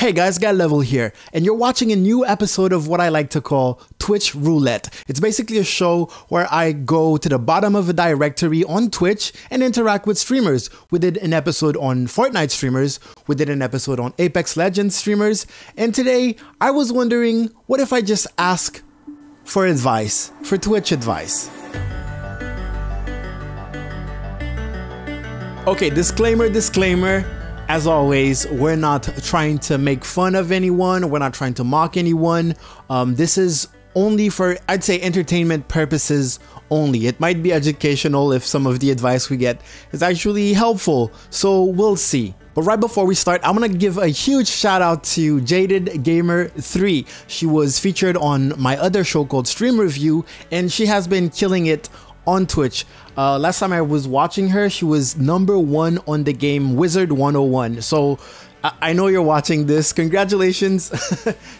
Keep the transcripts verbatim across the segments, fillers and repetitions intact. Hey guys, Gael LEVEL here, and you're watching a new episode of what I like to call Twitch Roulette. It's basically a show where I go to the bottom of a directory on Twitch and interact with streamers. We did an episode on Fortnite streamers, we did an episode on Apex Legends streamers, and today I was wondering, what if I just ask for advice, for Twitch advice? Okay, disclaimer, disclaimer. As always, we're not trying to make fun of anyone, we're not trying to mock anyone. Um, this is only for, I'd say, entertainment purposes only. It might be educational if some of the advice we get is actually helpful, so we'll see. But right before we start, I'm going to give a huge shout out to Jaded Gamer three. She was featured on my other show called Stream Review, and she has been killing it on Twitch. Uh, last time I was watching her, she was number one on the game Wizard one oh one. So I, I know you're watching this. Congratulations.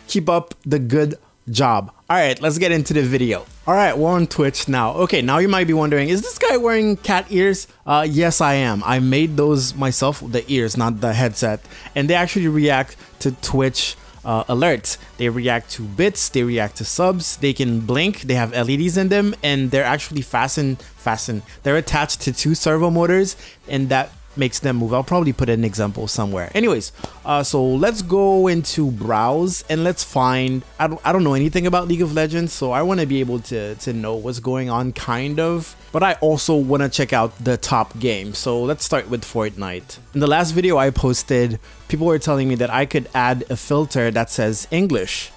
Keep up the good job. All right, let's get into the video. All right, we're on Twitch now. Okay, now you might be wondering, is this guy wearing cat ears? Uh, yes, I am. I made those myself, the ears, not the headset. And they actually react to Twitch Uh, alerts. They react to bits, they react to subs, they can blink, they have L E Ds in them, and they're actually fastened, fastened. They're attached to two servo motors, and that makes them move. I'll probably put an example somewhere. Anyways, uh, so let's go into browse and let's find, I don't, I don't know anything about League of Legends, so I want to be able to, to know what's going on, kind of. But I also want to check out the top game, so let's start with Fortnite. In the last video I posted, people were telling me that I could add a filter that says English,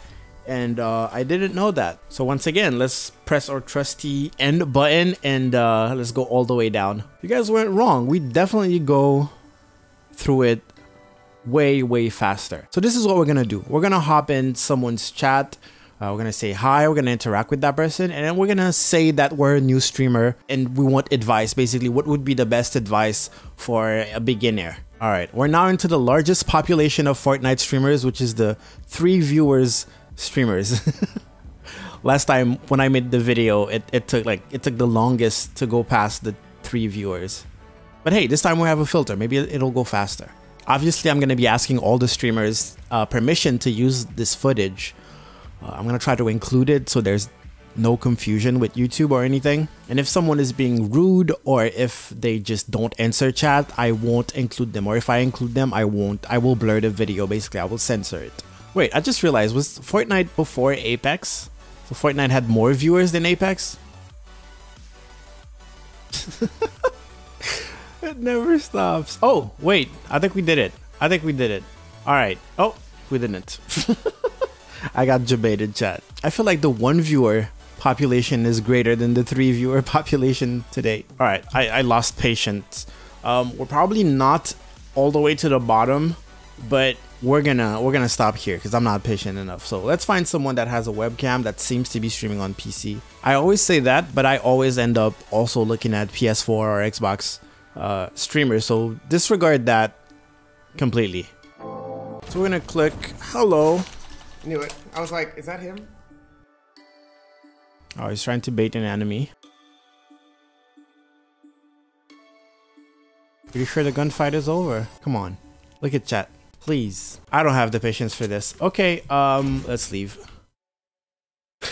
and uh, I didn't know that. So once again, let's press our trusty end button and uh, let's go all the way down. You guys weren't wrong. We definitely go through it way, way faster. So this is what we're gonna do. We're gonna hop in someone's chat. Uh, we're gonna say hi, we're gonna interact with that person, and then we're gonna say that we're a new streamer and we want advice. Basically, what would be the best advice for a beginner? All right, we're now into the largest population of Fortnite streamers, which is the three viewers streamers. Last time when I made the video, it, it took like it took the longest to go past the three viewers. But hey, this time we have a filter, maybe it'll go faster. Obviously, I'm gonna be asking all the streamers uh, permission to use this footage. I'm going to try to include it so there's no confusion with YouTube or anything. And if someone is being rude or if they just don't answer chat, I won't include them. Or if I include them, I won't. I will blur the video. Basically, I will censor it. Wait, I just realized, was Fortnite before Apex? So Fortnite had more viewers than Apex? It never stops. Oh, wait. I think we did it. I think we did it. All right. Oh, we didn't. I got debated, chat. I feel like the one viewer population is greater than the three viewer population today. All right, I, I lost patience. Um, we're probably not all the way to the bottom, but we're gonna we're gonna stop here because I'm not patient enough. So let's find someone that has a webcam that seems to be streaming on P C. I always say that, but I always end up also looking at P S four or Xbox uh, streamers. So disregard that completely. So we're gonna click hello. I knew it. I was like, is that him? Oh, he's trying to bait an enemy. Pretty sure the gunfight is over. Come on. Look at chat. Please. I don't have the patience for this. Okay, um, let's leave. The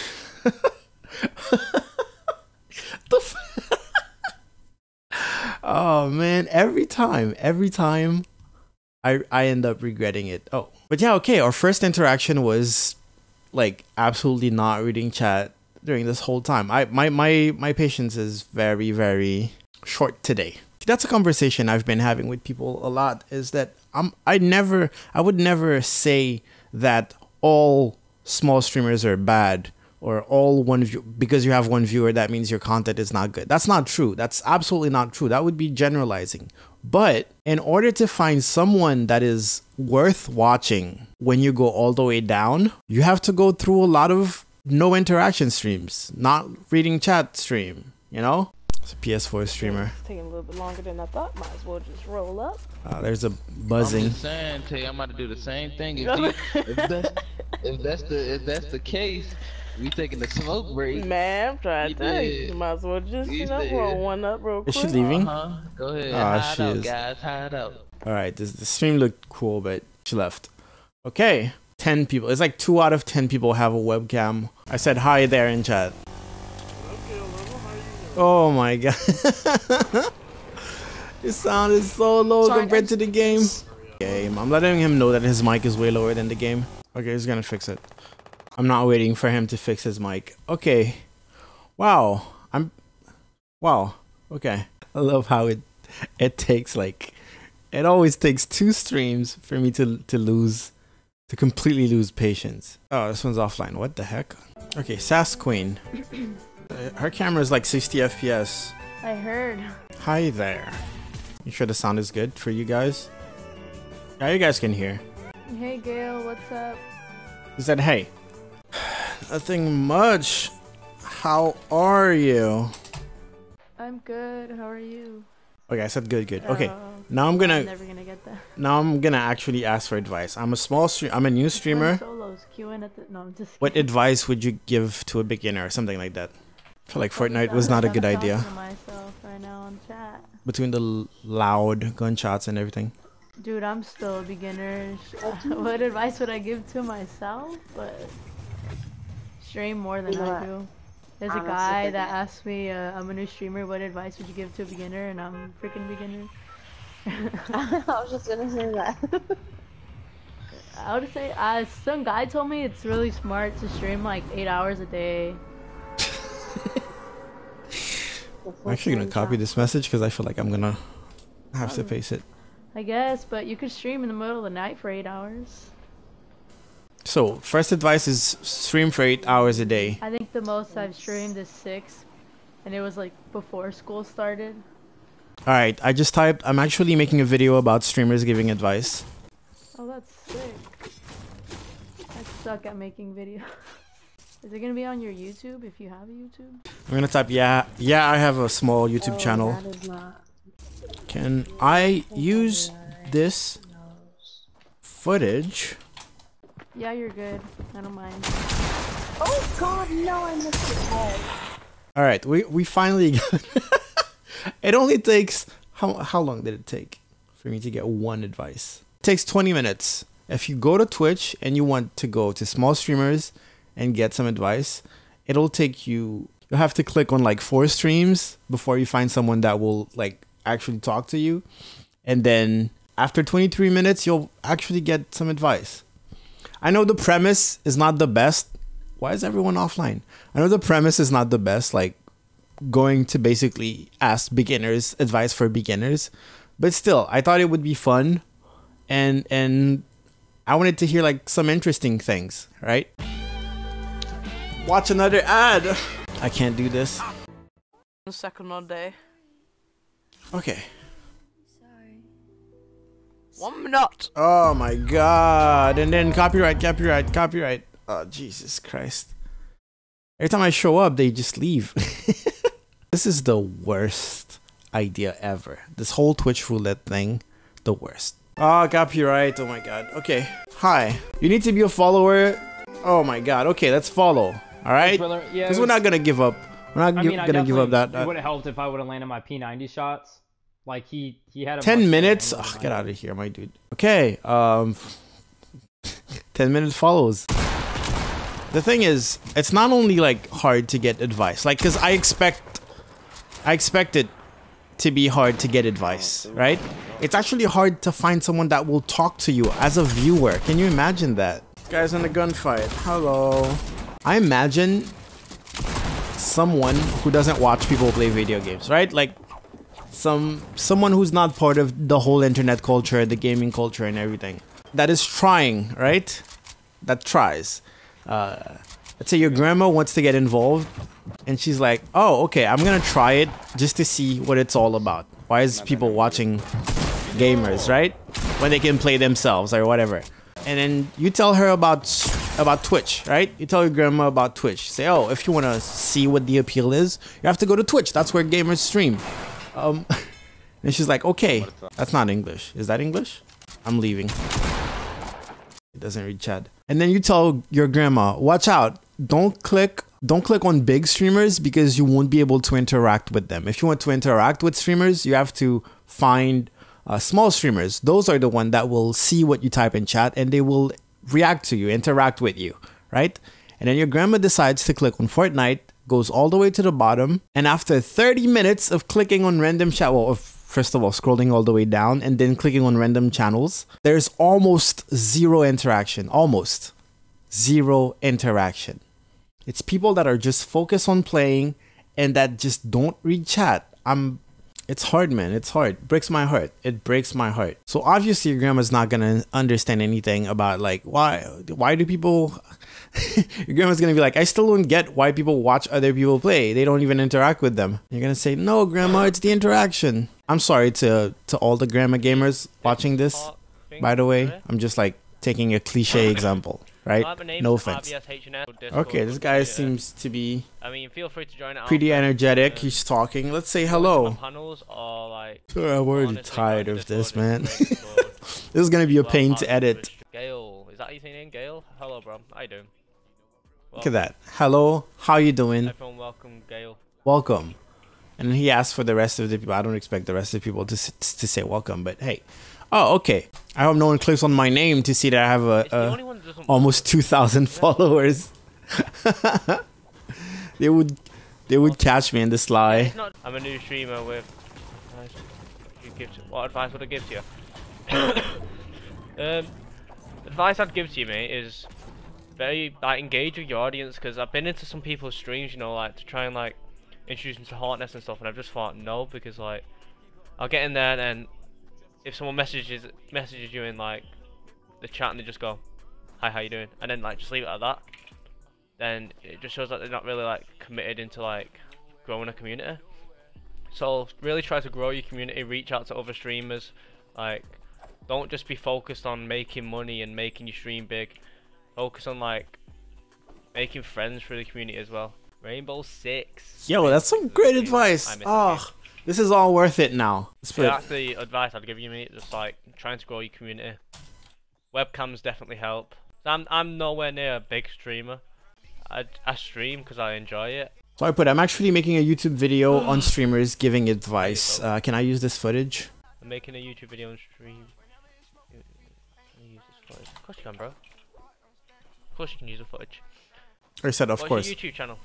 f oh, man. Every time. Every time. I, I end up regretting it. Oh, but yeah, okay. Our first interaction was like absolutely not reading chat during this whole time. I my my my patience is very, very short today. That's a conversation I've been having with people a lot, is that I'm I never I would never say that all small streamers are bad or all one view, because you have one viewer that means your content is not good. That's not true. That's absolutely not true. That would be generalizing. But in order to find someone that is worth watching when you go all the way down, you have to go through a lot of no interaction streams, not reading chat stream, you know? It's a P S four streamer. It's taking a little bit longer than I thought. Might as well just roll up. Uh, there's a buzzing. I'm just saying, Tay, I'm about to do the same thing. If, you, if, that's, if, that's, the, if that's the case, we taking the smoke break. Man, I'm trying to tell you. You might as well just, you know, roll one up real quick. Is she leaving? Uh-huh. Go ahead. Oh, hide she out, is. guys. Hide out. All right, this, the stream looked cool, but she left. Okay, ten people. It's like two out of ten people have a webcam. I said hi there in chat. Oh my god. His sound is so low Sorry, compared to the game. Game. I'm letting him know that his mic is way lower than the game. Okay, he's gonna fix it. I'm not waiting for him to fix his mic. Okay. Wow. I'm... Wow. Okay. I love how it it takes like... It always takes two streams for me to, to lose... To completely lose patience. Oh, this one's offline. What the heck? Okay, Sass Queen. Her camera is like sixty F P S. I heard. Hi there. You sure the sound is good for you guys? Now you guys can hear. Hey Gael, what's up? He said, hey. Nothing much. How are you? I'm good. How are you? Okay, I said good, good. Okay, uh, now I'm gonna. I'm never gonna get that. Now I'm gonna actually ask for advice. I'm a small stream. I'm a new streamer. Solos, Q and A at the, no, I'm just what advice would you give to a beginner or something like that? I feel like Fortnite was not a good idea. Right now on chat. Between the loud gunshots and everything. Dude, I'm still a beginner. What advice would I give to myself? But stream more than yeah. I do. There's a guy that asked me, uh, I'm a new streamer, what advice would you give to a beginner? And I'm a freaking beginner. I was just gonna say that. I would say, uh, some guy told me it's really smart to stream like eight hours a day. I'm actually gonna copy this message because I feel like I'm gonna have to paste it. I guess, but you could stream in the middle of the night for eight hours. So, first advice is stream for eight hours a day. I think the most I've streamed is six, and it was like before school started. Alright, I just typed, I'm actually making a video about streamers giving advice. Oh, that's sick. I suck at making videos. Is it gonna be on your YouTube, if you have a YouTube? I'm gonna type, yeah, yeah, I have a small YouTube oh, channel. That is not... Can I use this footage? Yeah, you're good. I don't mind. Oh god, no, I missed it. All right, we we finally got it. Only takes how how long did it take for me to get one advice? It takes twenty minutes. If you go to Twitch and you want to go to small streamers and get some advice, it'll take you you'll have to click on like four streams before you find someone that will like actually talk to you. And then after twenty-three minutes, you'll actually get some advice. I know the premise is not the best. Why is everyone offline? I know the premise is not the best, like going to basically ask beginners advice for beginners, but still, I thought it would be fun, and and I wanted to hear like some interesting things, right? Watch another ad. I can't do this. The second all day. Okay. One minute. Oh my god. And then copyright, copyright, copyright. Oh, Jesus Christ. Every time I show up, they just leave. This is the worst idea ever. This whole Twitch Roulette thing, the worst. Oh, copyright. Oh my god. Okay. Hi. You need to be a follower. Oh my god. Okay, let's follow. Alright? Because yeah, was... we're not going to give up. We're not gi mean, gonna give up that. that. It would have helped if I would have landed my P ninety shots. Like he he had a ten minutes. Ugh, get out of here, my dude. Okay, um, ten minutes follows. The thing is, it's not only like hard to get advice, like because I expect, I expect it to be hard to get advice, right? It's actually hard to find someone that will talk to you as a viewer. Can you imagine that? This guy's in a gunfight. Hello. I imagine someone who doesn't watch people play video games, right? Like. Some someone who's not part of the whole internet culture, the gaming culture and everything. That is trying, right? That tries. Uh, let's say your grandma wants to get involved and she's like, oh, okay, I'm gonna try it just to see what it's all about. Why is people watching gamers, right? When they can play themselves or whatever. And then you tell her about about Twitch, right? You tell your grandma about Twitch. Say, oh, if you wanna see what the appeal is, you have to go to Twitch. That's where gamers stream. Um, and she's like, okay, that's not English. Is that English? I'm leaving. It doesn't read chat. And then you tell your grandma, watch out. Don't click, don't click on big streamers because you won't be able to interact with them. If you want to interact with streamers, you have to find uh, small streamers. Those are the ones that will see what you type in chat and they will react to you, interact with you, right? And then your grandma decides to click on Fortnite, goes all the way to the bottom, and after thirty minutes of clicking on random chat, well, first of all, scrolling all the way down and then clicking on random channels, there's almost zero interaction, almost zero interaction. It's people that are just focused on playing and that just don't read chat. I'm, it's hard, man. It's hard. It breaks my heart. It breaks my heart. So obviously your grandma's not going to understand anything about like, why, why do people, your grandma's going to be like, I still don't get why people watch other people play. They don't even interact with them. You're going to say, no, grandma, it's the interaction. I'm sorry to, to all the grandma gamers watching this, by the way. I'm just like taking a cliche example. Right? No offense. Okay, this guy seems to be pretty energetic. He's talking. Let's say hello. Sorry, I'm already tired of this, man. This is going to be a pain to edit. Gael, is that how you say your name? Gael? Hello, bro. How you doing? Look at that. Hello, how you doing? Everyone, welcome, Gael. Welcome. And he asked for the rest of the people. I don't expect the rest of the people to, to say welcome, but hey. Oh, okay. I hope no one clicks on my name to see that I have a, a almost two thousand followers. they would, they would catch me in the sly. I'm a new streamer with. What advice would I give to you? um, the advice I'd give to you, mate, is very like engage with your audience, because I've been into some people's streams, you know, like to try and like introduce them to hotness and stuff, and I've just thought no, because like I'll get in there and. If someone messages messages you in like the chat and they just go, hi, how you doing? And then like just leave it at that, then it just shows that they're not really like committed into like growing a community. So really try to grow your community, reach out to other streamers, like don't just be focused on making money and making your stream big. Focus on like making friends through the community as well. Rainbow Six. Yo, that's some great advice. Oh. This is all worth it now. Yeah, that's the advice I'd give you, mate. Just like trying to grow your community. Webcams definitely help. I'm I'm nowhere near a big streamer. I I stream because I enjoy it. So I put I'm actually making a YouTube video on streamers giving advice. Uh, can I use this footage? I'm making a YouTube video on stream. Can I use this footage? Of course you can, bro. Of course you can use the footage. I said of course. What's your YouTube channel?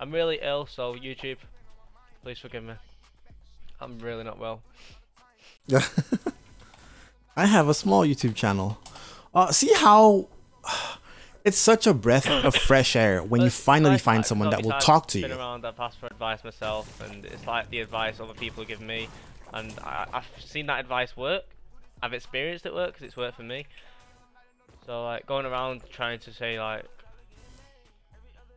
I'm really ill, so YouTube, please forgive me. I'm really not well. Yeah. I have a small YouTube channel. Uh, see how it's such a breath of fresh air when you finally find someone that will talk to you. I've been around, I've asked for advice myself, and it's like the advice other people give me. And I, I've seen that advice work. I've experienced it work because it's worked for me. So like going around trying to say like,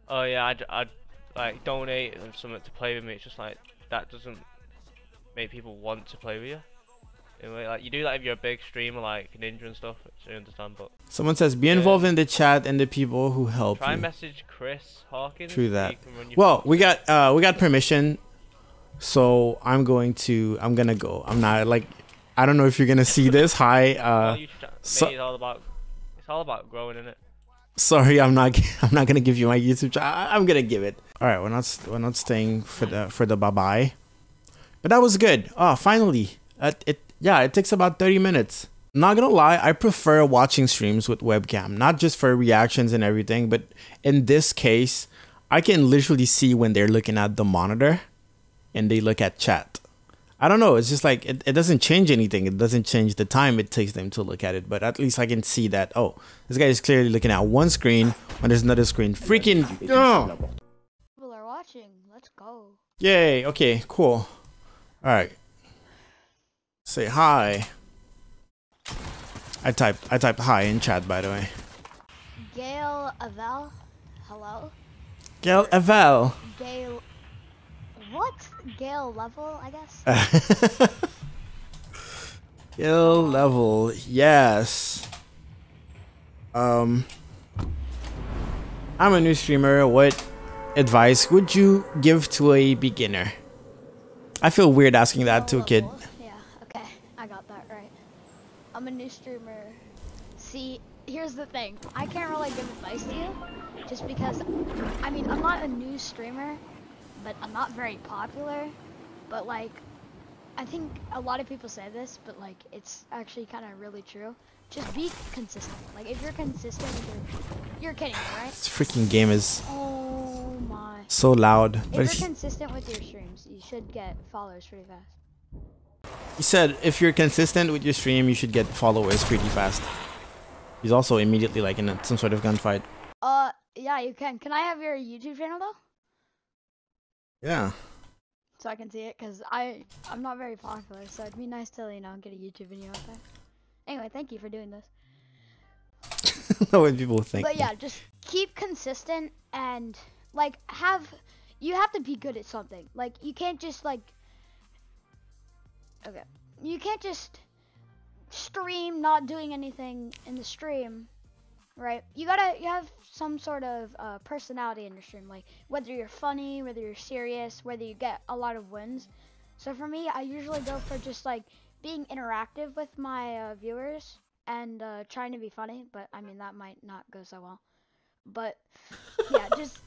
oh yeah, I'd, I'd like donate and something to play with me. It's just like that doesn't. Make people want to play with you. Anyway, like you do that if you're a big streamer like Ninja and stuff, which I understand, but someone says be involved yeah. in the chat and the people who help Try you. Try message Chris Hawkins. True that. Well, phone. we got uh we got permission. So I'm going to I'm gonna go. I'm not like I don't know if you're gonna see this. Hi uh so, it's all about it's all about growing, isn't it? Sorry, I'm not I'm not gonna give you my YouTube channel. I'm gonna give it. Alright, we're not we're not staying for the for the bye bye. But that was good. Oh, finally. Uh, it, yeah, it takes about thirty minutes. Not gonna lie, I prefer watching streams with webcam. Not just for reactions and everything, but in this case, I can literally see when they're looking at the monitor and they look at chat. I don't know. It's just like, it, it doesn't change anything. It doesn't change the time it takes them to look at it. But at least I can see that, oh, this guy is clearly looking at one screen when there's another screen. Freaking, oh! People are watching. Let's go. Yay. Okay, cool. All right. Say hi. I typed I typed hi in chat, by the way. Gael LEVEL. Hello. Gael LEVEL. Gael. What? Gael LEVEL, I guess. Gael LEVEL. Yes. Um. I'm a new streamer. What advice would you give to a beginner? I feel weird asking that to a kid. Yeah, okay. I got that right. I'm a new streamer. See, here's the thing. I can't really give advice to you just because, I mean, I'm not a new streamer, but I'm not very popular. But, like, I think a lot of people say this, but like it's actually kind of really true. Just be consistent. Like if you're consistent, you're, you're kidding, right? This freaking game is oh my so loud. If but you're consistent with your streams, you should get followers pretty fast. He said if you're consistent with your stream, you should get followers pretty fast. He's also immediately like in a, some sort of gunfight. Uh, yeah, you can. Can I have your YouTube channel though? Yeah. So I can see it, cause I I'm not very popular, so it'd be nice to, you know, get a YouTube video out there. Anyway, thank you for doing this. When people think. But yeah, just keep consistent and like have you have to be good at something. Like you can't just like okay, you can't just stream not doing anything in the stream, right? You gotta you have some sort of uh, personality in your stream, like whether you're funny, whether you're serious, whether you get a lot of wins. So for me, I usually go for just like being interactive with my uh, viewers and uh, trying to be funny, but I mean that might not go so well. But yeah, just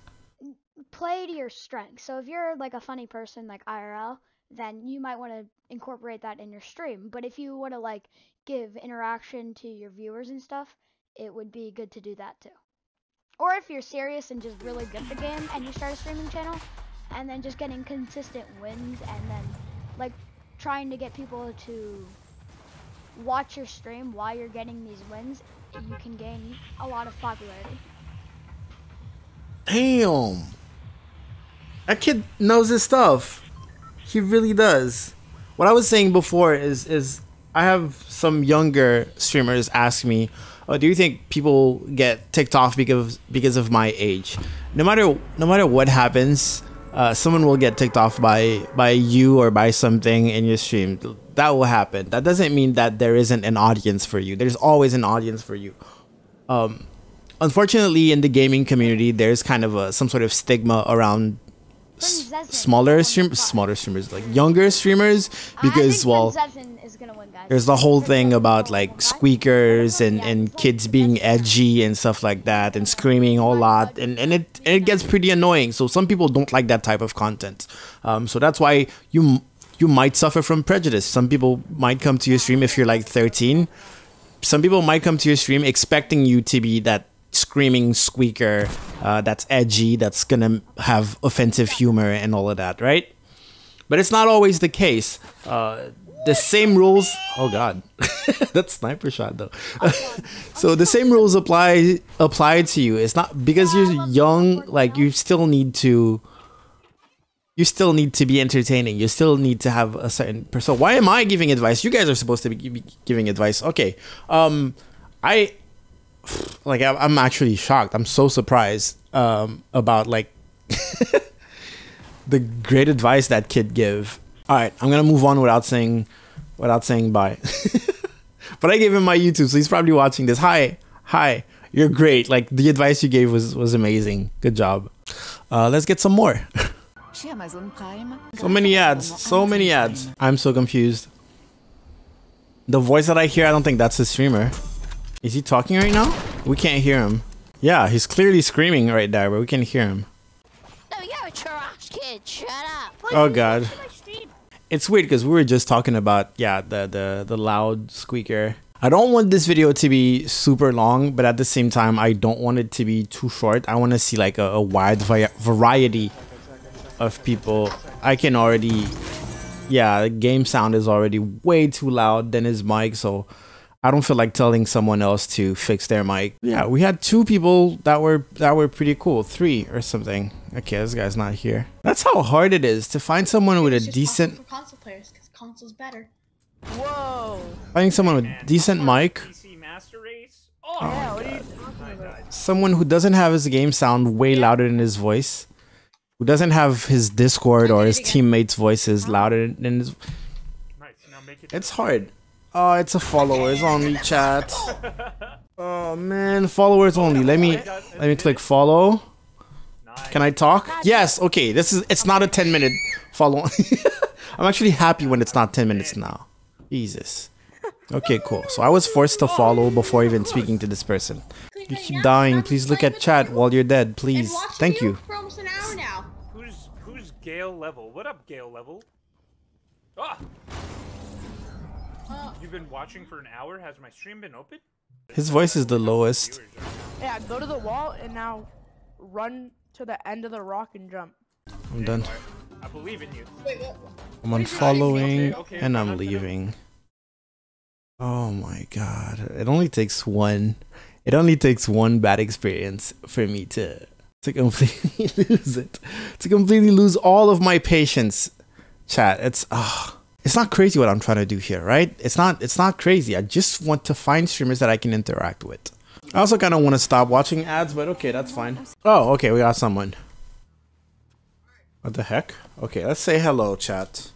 play to your strengths. So if you're like a funny person, like I R L, then you might want to incorporate that in your stream. But if you want to like give interaction to your viewers and stuff, it would be good to do that too. Or if you're serious and just really good at the game and you start a streaming channel and then just getting consistent wins and then like trying to get people to watch your stream while you're getting these wins, you can gain a lot of popularity. Damn. That kid knows his stuff. He really does. What I was saying before is is I have some younger streamers ask me, "Oh, do you think people get ticked off because because of my age?" No matter no matter what happens, uh, someone will get ticked off by by you or by something in your stream. That will happen. That doesn't mean that there isn't an audience for you. There's always an audience for you. Um, unfortunately, in the gaming community, there's kind of a some sort of stigma around. S smaller stream smaller streamers, like younger streamers, because well, there's the whole thing about like squeakers and and kids being edgy and stuff like that and screaming a lot, and and it and it gets pretty annoying. So some people don't like that type of content. Um, so that's why you you might suffer from prejudice. Some people might come to your stream if you're like thirteen. Some people might come to your stream expecting you to be that screaming squeaker uh, that's edgy, that's gonna have offensive humor and all of that, right? But it's not always the case. Uh, the same rules... Oh god, that's sniper shot though. So the same rules apply apply to you. It's not because you're young, like you still need to you still need to be entertaining. You still need to have a certain person. So why am I giving advice? You guys are supposed to be giving advice. Okay, um, I... Like I'm actually shocked. I'm so surprised um, about like the great advice that kid give. All right, I'm gonna move on without saying without saying bye. But I gave him my YouTube, so he's probably watching this. Hi, hi, you're great. Like the advice you gave was was amazing. Good job. Uh, let's get some more. So many ads. So many ads. I'm so confused. The voice that I hear, I don't think that's a streamer. Is he talking right now? We can't hear him. Yeah, he's clearly screaming right there, but we can't hear him. No, you're a trash kid. Shut up. Why oh god. It's weird because we were just talking about yeah the the the loud squeaker. I don't want this video to be super long, but at the same time, I don't want it to be too short. I want to see like a, a wide variety of people. I can already, yeah, the game sound is already way too loud than his mic, so. I don't feel like telling someone else to fix their mic. Yeah, we had two people that were that were pretty cool, three or something. Okay, this guy's not here. That's how hard it is to find someone with a decent. For console players, because console's better. Whoa! Finding someone with a decent mic. Oh, someone who doesn't have his game sound way louder than his voice, who doesn't have his Discord or his teammates' voices louder than his. It's hard. Oh, it's a followers only chat. Oh man, followers only. Let me let me click follow. Can I talk? Yes. Okay. This is it's not a ten minute follow. I'm actually happy when it's not ten minutes now. Jesus. Okay, cool. So I was forced to follow before even speaking to this person. You keep dying. Please look at chat while you're dead. Please. Thank you. Who's who's Gael Level? What up, Gael Level? Ah. You've been watching for an hour? Has my stream been open? His voice is the lowest. Yeah, go to the wall and now run to the end of the rock and jump. I'm done. I believe in you. I'm unfollowing and I'm leaving. Oh my god. It only takes one. It only takes one bad experience for me to to completely lose it. To completely lose all of my patience. Chat, it's ah. Oh, it's not crazy what I'm trying to do here, right? It's not it's not crazy. I just want to find streamers that I can interact with. I also kind of want to stop watching ads, but okay, that's fine. Oh, okay, we got someone. What the heck? Okay, let's say hello, chat.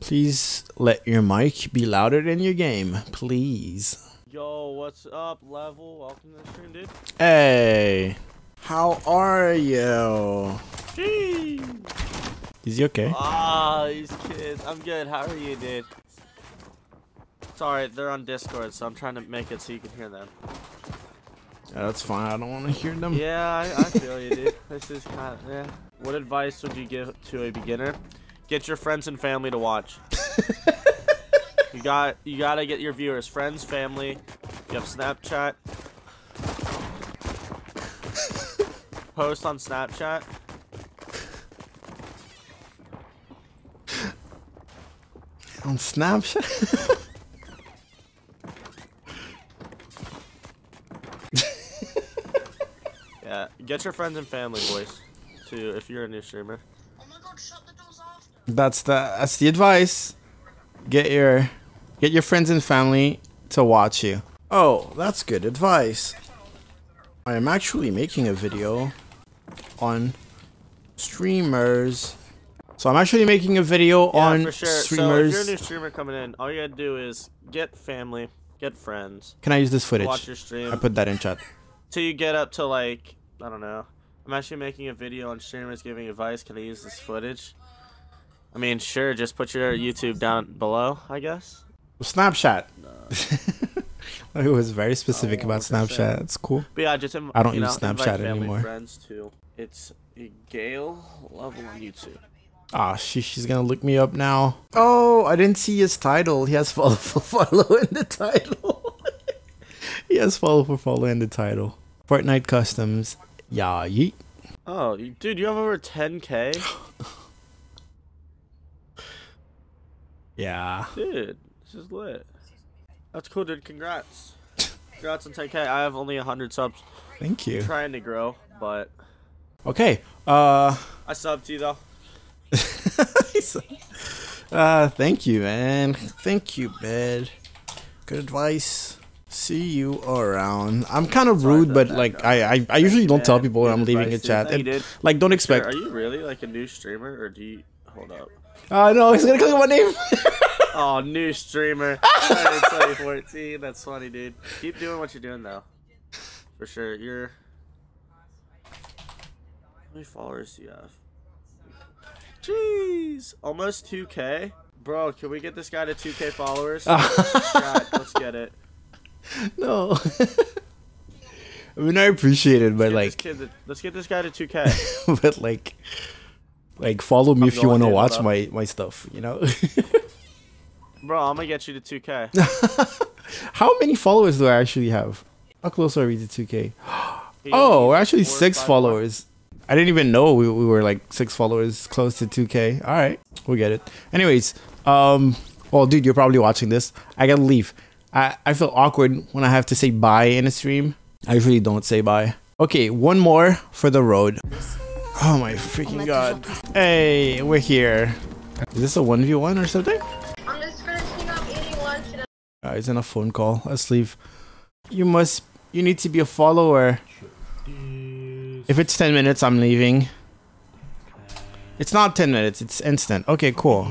Please let your mic be louder than your game, please. Yo, what's up, Level? Welcome to the stream, dude. Hey, how are you? Gee. Is he okay? Ah, these kids. I'm good. How are you, dude? It's alright. They're on Discord, so I'm trying to make it so you can hear them. Yeah, that's fine. I don't want to hear them. Yeah, I, I feel you, dude. This is kind of, yeah. What advice would you give to a beginner? Get your friends and family to watch. you got, you gotta get your viewers, friends, family. You have Snapchat. Post on Snapchat. On Snapchat? Yeah, get your friends and family, boys, too, if you're a new streamer. Oh my god, shut the doors off. That's the that's the advice. Get your get your friends and family to watch you. Oh, that's good advice. I am actually making a video on streamers. So I'm actually making a video yeah, on for sure. streamers. So if you're a new streamer coming in, all you gotta do is get family, get friends. Can I use this footage? Watch your stream. I put that in chat. Till you get up to like, I don't know. I'm actually making a video on streamers giving advice. Can I use this footage? I mean, sure. Just put your YouTube down below, I guess. Well, Snapchat. No. It was very specific oh, about Snapchat. It's cool. But yeah, just I don't use know, Snapchat family, anymore. Friends too. It's Gael Level on YouTube. Ah, oh, she, she's gonna look me up now. Oh, I didn't see his title. He has follow for follow in the title. He has follow for follow in the title. Fortnite customs. Yeah, yeet. Oh, dude, you have over ten K? Yeah. Dude, this is lit. That's cool, dude. Congrats. Congrats on ten K. I have only one hundred subs. Thank you. I'm trying to grow, but... Okay, uh... I subbed to you, though. uh, thank you, man. Thank you, bud. Good advice. See you around. I'm kind of rude, but like, I, I, I usually don't tell people when I'm leaving a chat. It, like, don't expect. Are you really like a new streamer, or do you hold up? Uh, no, he's gonna click on my name. Oh, new streamer. twenty fourteen. That's funny, dude. Keep doing what you're doing, though. For sure. You're. How many followers do you have? Jeez, almost two K, bro. Can we get this guy to two K followers? God, let's get it. No, I mean I appreciate it, but let's like, kid, let's get this guy to two K. But like, like follow me I'm if you want to watch bro. my my stuff, you know. Bro, I'm gonna get you to two K. How many followers do I actually have? How close are we to two K? Oh, we're actually four, six followers. Five. I didn't even know we, we were like six followers close to two K. All right, we'll get it. Anyways, um, well, dude, you're probably watching this. I gotta leave. I, I feel awkward when I have to say bye in a stream. I usually don't say bye. Okay, one more for the road. Oh my freaking god. Hey, we're here. Is this a one v one or something? I'm just finishing up eating lunch. Uh, it's in a phone call. Let's leave. You must, you need to be a follower. If it's ten minutes, I'm leaving. It's not ten minutes, it's instant. Okay, cool.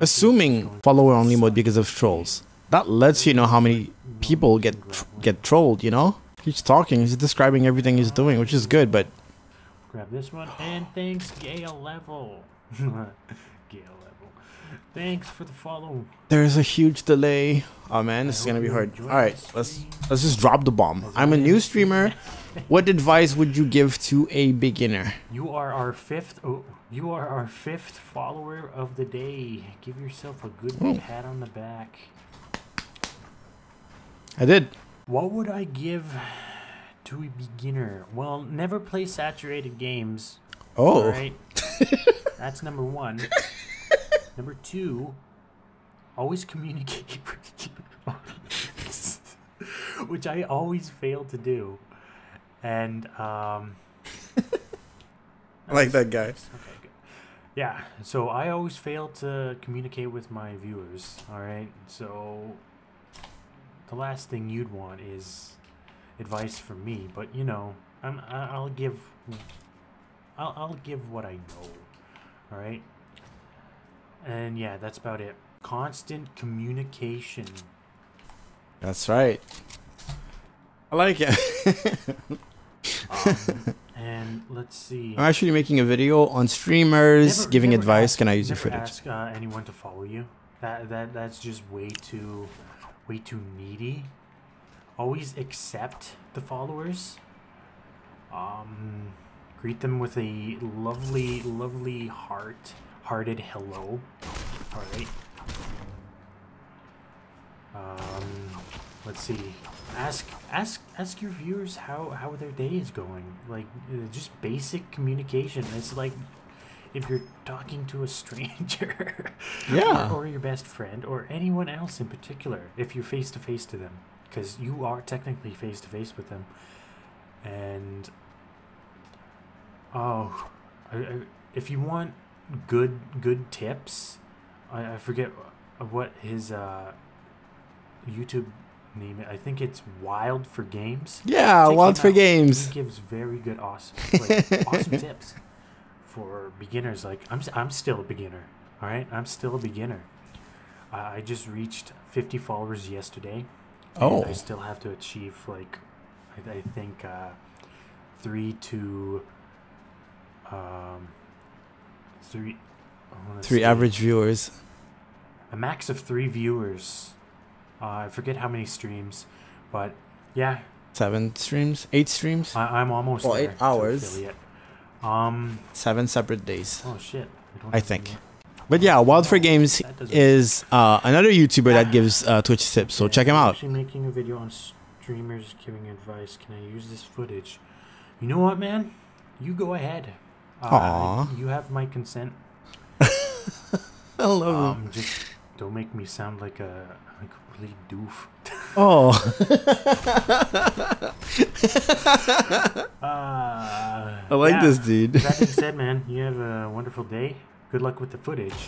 Assuming follower only mode because of trolls. That lets you know how many people get get trolled, you know? He's talking, he's describing everything he's doing, which is good, but... Grab this one, and thanks, Gael Level. Gael Level. Thanks for the follow. There's a huge delay. Oh man, this is gonna be hard. All right, let's let's just drop the bomb. I'm a new streamer. What advice would you give to a beginner? You are our fifth. Oh, you are our fifth follower of the day. Give yourself a good oh. pat on the back. I did. What would I give to a beginner? Well, never play saturated games. Oh. All right. That's number one. Number two, always communicate with your audience, which I always fail to do. And um, I like that guy. Okay, good. Yeah, so I always fail to communicate with my viewers. All right, so the last thing you'd want is advice from me, but you know, I'm, I'll give, I'll, I'll give what I know. All right. And yeah, that's about it. Constant communication. That's right. I like it. um, and let's see. I'm actually making a video on streamers never, giving never advice. Ask, Can I use your footage? Ask uh, anyone to follow you. That that that's just way too, way too needy. Always accept the followers. Um, greet them with a lovely, lovely heart. Hearted hello. All right. Um, let's see. Ask, ask, ask your viewers how how their day is going. Like, just basic communication. It's like if you're talking to a stranger, yeah, or, or your best friend, or anyone else in particular. If you're face to face to them, because you are technically face to face with them. And oh, I, I, if you want. good good tips, I, I forget what his uh YouTube name is. I think it's Wildfire Games. Yeah, Wildfire Games. He gives very good awesome like, awesome tips for beginners. Like I'm I'm still a beginner. All right, I'm still a beginner. Uh, I just reached fifty followers yesterday. Oh, I still have to achieve like I, I think uh three to um three three see. average viewers, a max of three viewers. uh, I forget how many streams, but yeah, seven streams, eight streams. I, I'm almost well, there eight hours um seven separate days. Oh shit, I, I think anymore. But yeah, Wildfire Games is uh, another YouTuber that gives uh, Twitch tips, so okay, check him out. Actually making a video on streamers giving advice. Can I use this footage? You know what, man, you go ahead. Uh, Aww. You have my consent. I love um, him. Just don't make me sound like a, a complete doof. Oh. uh, I like yeah. this dude. That being said, man, you have a wonderful day. Good luck with the footage.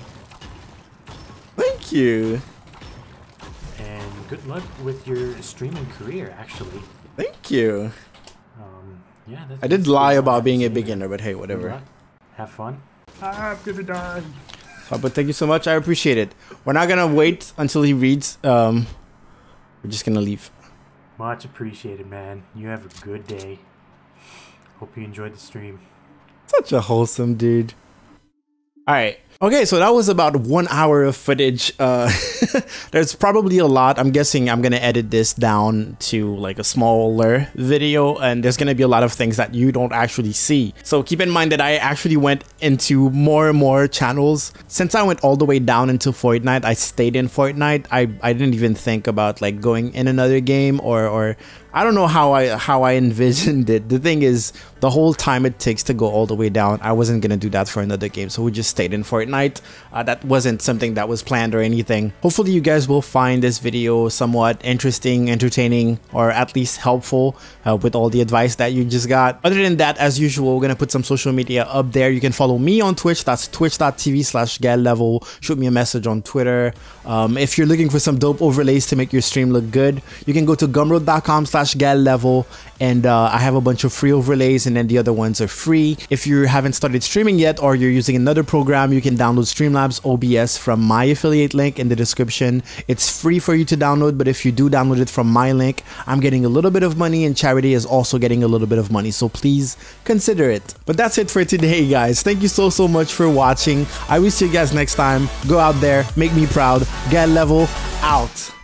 Thank you. And good luck with your streaming career, actually. Thank you. Um... Yeah, that's I did lie about being a beginner, but hey, whatever. Have fun. I'm gonna die. But thank you so much. I appreciate it. We're not gonna wait until he reads. Um, we're just gonna leave. Much appreciated, man. You have a good day. Hope you enjoyed the stream. Such a wholesome dude. All right. Okay, so that was about one hour of footage. Uh, there's probably a lot. I'm guessing I'm going to edit this down to like a smaller video, and there's going to be a lot of things that you don't actually see. So keep in mind that I actually went into more and more channels. Since I went all the way down into Fortnite, I stayed in Fortnite. I, I didn't even think about like going in another game or... or I don't know how I how I envisioned it. The thing is, the whole time it takes to go all the way down, I wasn't gonna do that for another game, so we just stayed in Fortnite. Uh, that wasn't something that was planned or anything. Hopefully you guys will find this video somewhat interesting, entertaining, or at least helpful uh, with all the advice that you just got. Other than that, as usual, we're gonna put some social media up there. You can follow me on Twitch. That's twitch dot t v slash Gael Level. Shoot me a message on Twitter. Um, if you're looking for some dope overlays to make your stream look good, you can go to gumroad dot com slash slash Gael Level, and uh, I have a bunch of free overlays, and then the other ones are free. If you haven't started streaming yet, or you're using another program, you can download Streamlabs O B S from my affiliate link in the description. It's free for you to download, but if you do download it from my link, I'm getting a little bit of money, and charity is also getting a little bit of money, so please consider it. But that's it for today, guys. Thank you so so much for watching. I will see you guys next time. Go out there, make me proud. Gael Level out.